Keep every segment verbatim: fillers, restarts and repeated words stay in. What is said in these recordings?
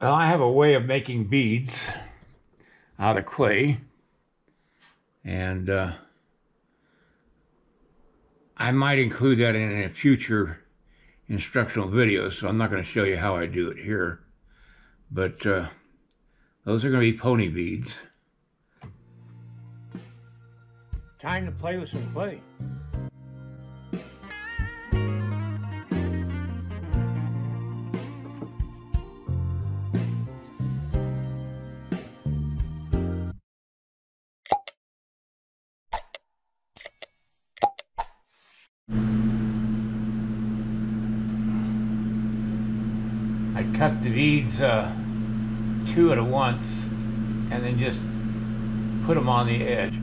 Well, I have a way of making beads out of clay, and uh, I might include that in a future instructional video, so I'm not going to show you how I do it here, but uh, those are going to be pony beads. Time to play with some clay. I cut the beads uh, two at a once and then just put them on the edge.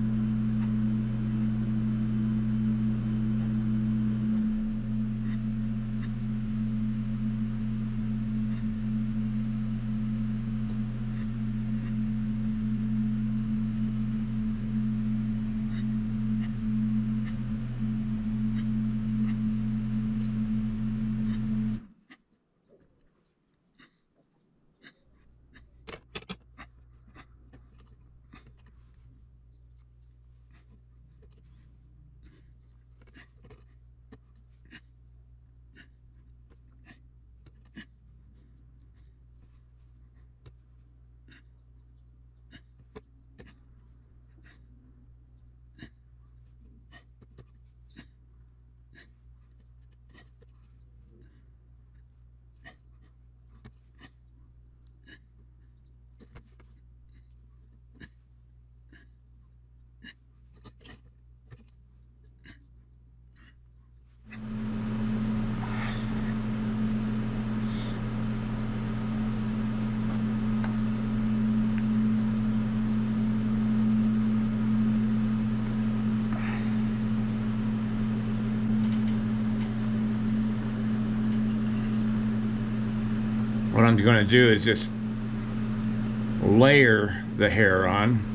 What I'm going to do is just layer the hair on.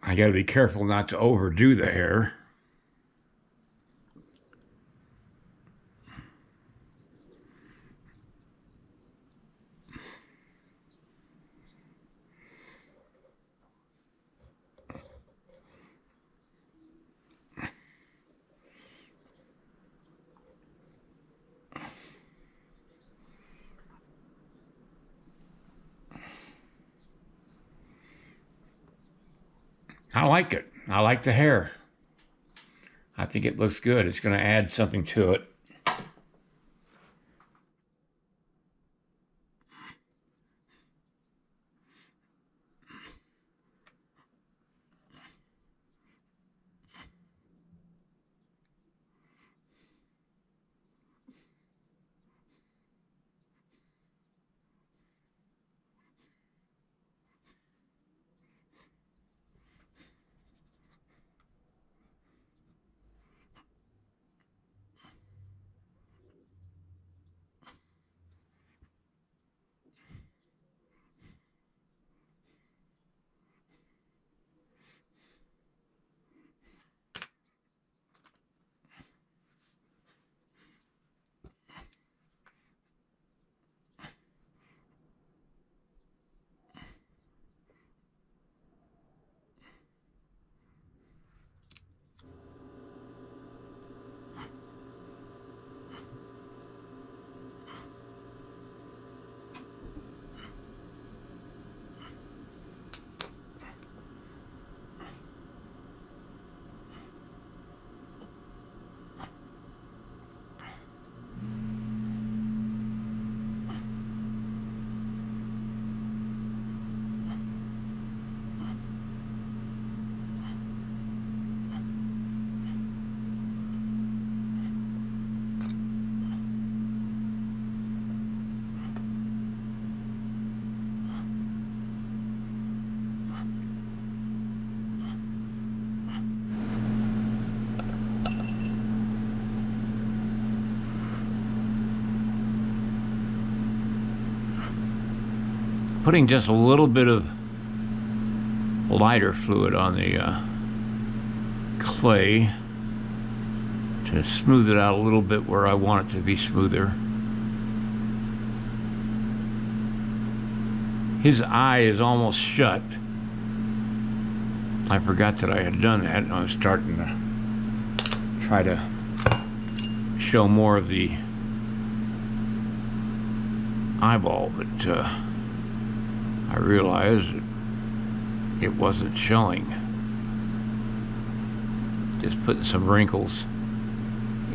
I gotta be careful not to overdo the hair. I like it. I like the hair. I think it looks good. It's going to add something to it. putting just a little bit of lighter fluid on the uh, clay to smooth it out a little bit where I want it to be smoother. His eye is almost shut. I forgot that I had done that, and I was starting to try to show more of the eyeball, but uh, I realized it wasn't showing. Just putting some wrinkles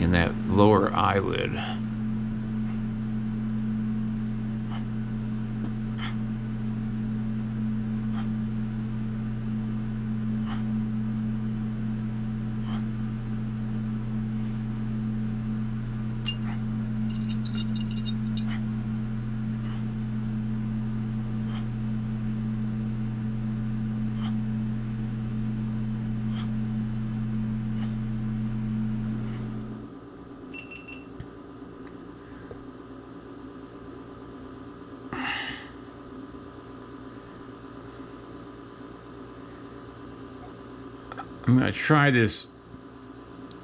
in that lower eyelid. I'm going to try this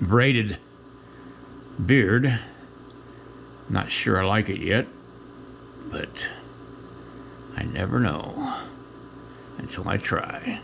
braided beard. Not sure I like it yet, but I never know until I try.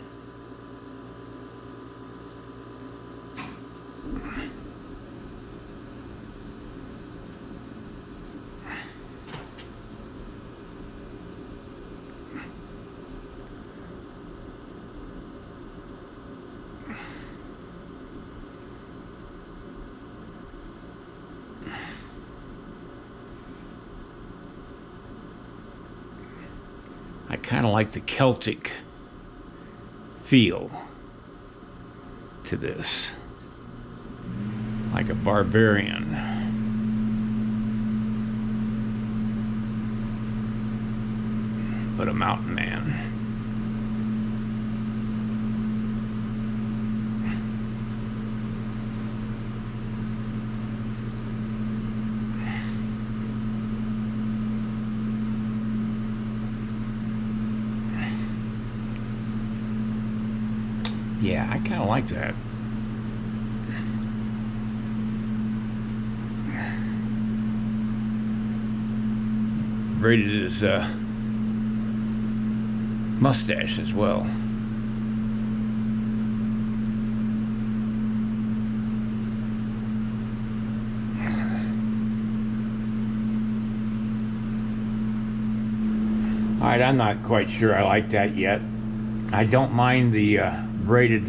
I kind of like the Celtic feel to this, like a barbarian. But a mountain man. Yeah, I kind of like that. Braided his uh, mustache as well. All right, I'm not quite sure I like that yet. I don't mind the uh, braided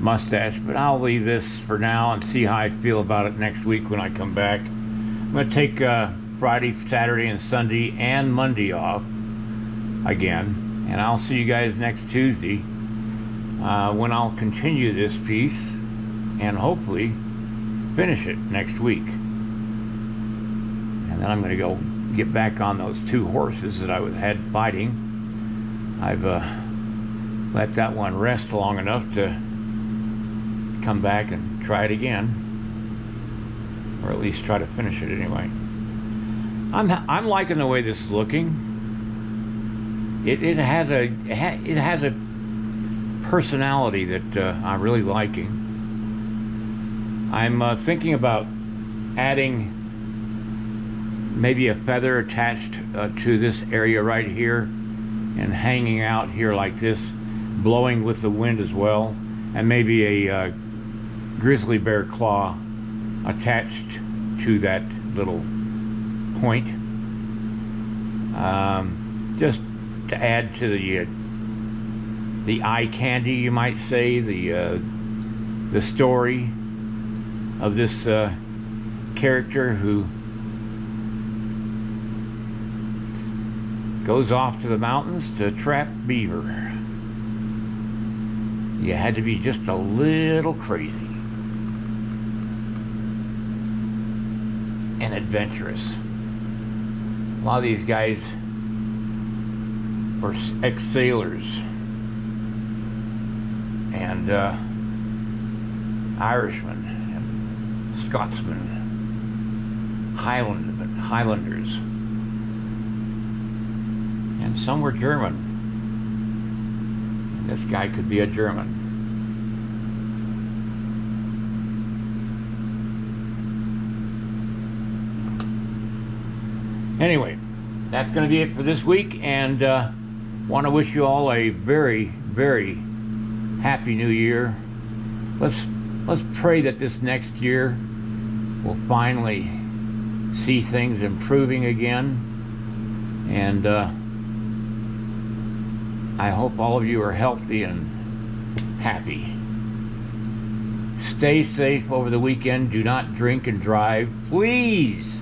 mustache, but I'll leave this for now and see how I feel about it next week when I come back. I'm going to take uh, Friday, Saturday, and Sunday and Monday off again, and I'll see you guys next Tuesday uh, when I'll continue this piece and hopefully finish it next week. And then I'm going to go get back on those two horses that I was had fighting. I've uh, let that one rest long enough to come back and try it again, or at least try to finish it anyway. I'm I'm liking the way this is looking. It it has a it has a personality that uh, I'm really liking. I'm uh, thinking about adding maybe a feather attached uh, to this area right here, and hanging out here like this, blowing with the wind as well, and maybe a uh, grizzly bear claw attached to that little point, um, just to add to the uh, the eye candy, you might say, the uh, the story of this uh, character who goes off to the mountains to trap beaver. You had to be just a little crazy and adventurous. A lot of these guys were ex-sailors, and uh, Irishmen, and Scotsmen, Highland, Highlanders. and some were German. This guy could be a German. Anyway, that's going to be it for this week, and uh, want to wish you all a very, very happy New Year. Let's let's pray that this next year we'll finally see things improving again, and uh, I hope all of you are healthy and happy. Stay safe over the weekend. Do not drink and drive, please.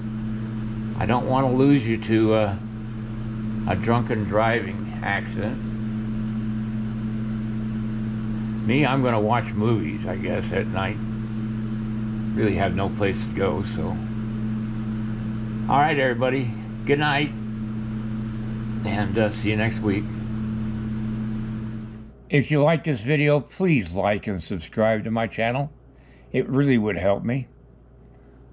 I don't want to lose you to uh, a drunken driving accident. Me, I'm going to watch movies, I guess, at night. Really have no place to go, so. All right, everybody. Good night. And uh, see you next week. If you like this video, please like and subscribe to my channel. It really would help me.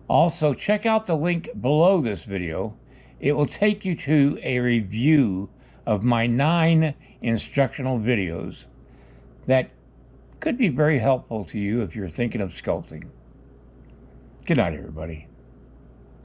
Also, check out the link below this video. It will take you to a review of my nine instructional videos that could be very helpful to you if you're thinking of sculpting. Good night, everybody.